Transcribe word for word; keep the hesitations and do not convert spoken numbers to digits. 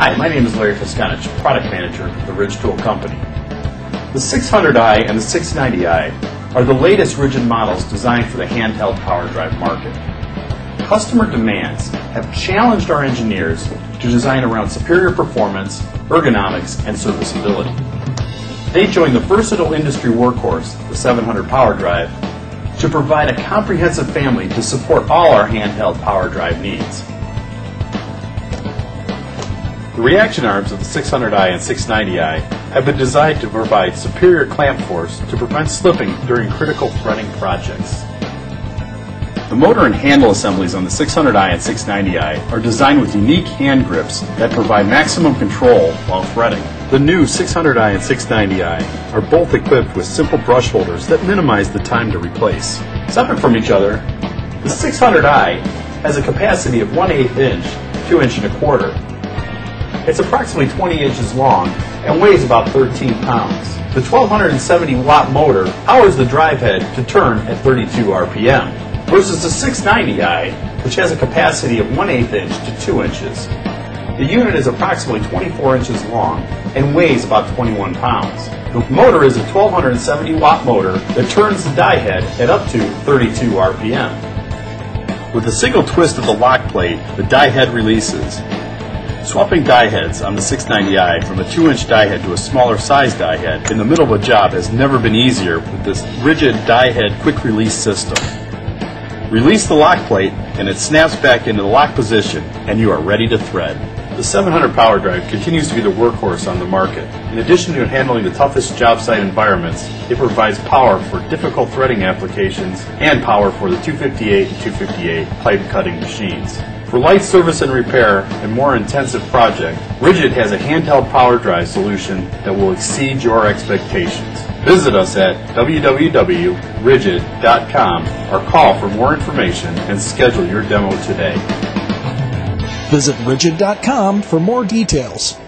Hi, my name is Larry Fisconich, product manager of the Ridge Tool Company. The six hundred i and the six ninety i are the latest RIDGID models designed for the handheld power drive market. Customer demands have challenged our engineers to design around superior performance, ergonomics, and serviceability. They joined the versatile industry workhorse, the seven hundred power drive, to provide a comprehensive family to support all our handheld power drive needs. The reaction arms of the six hundred i and six ninety i have been designed to provide superior clamp force to prevent slipping during critical running projects. The motor and handle assemblies on the six hundred i and six ninety i are designed with unique hand grips that provide maximum control while threading. The new six hundred i and six ninety i are both equipped with simple brush holders that minimize the time to replace. Separate from each other, the six hundred i has a capacity of one eighth inch, two inch and a quarter. It's approximately twenty inches long and weighs about thirteen pounds. The twelve seventy watt motor powers the drive head to turn at thirty-two R P M versus the six ninety i, which has a capacity of one eighth inch to two inches. The unit is approximately twenty-four inches long and weighs about twenty-one pounds. The motor is a twelve seventy watt motor that turns the die head at up to thirty-two R P M. With a single twist of the lock plate, the die head releases. Swapping die heads on the six ninety i from a two inch die head to a smaller size die head in the middle of a job has never been easier with this RIDGID die head quick release system. Release the lock plate and it snaps back into the lock position and you are ready to thread. The seven hundred power drive continues to be the workhorse on the market. In addition to handling the toughest job site environments, it provides power for difficult threading applications and power for the two fifty-eight and two fifty-eight pipe cutting machines. For light service and repair and more intensive project, RIDGID has a handheld power drive solution that will exceed your expectations. Visit us at w w w dot ridgid dot com or call for more information and schedule your demo today. Visit ridgid dot com for more details.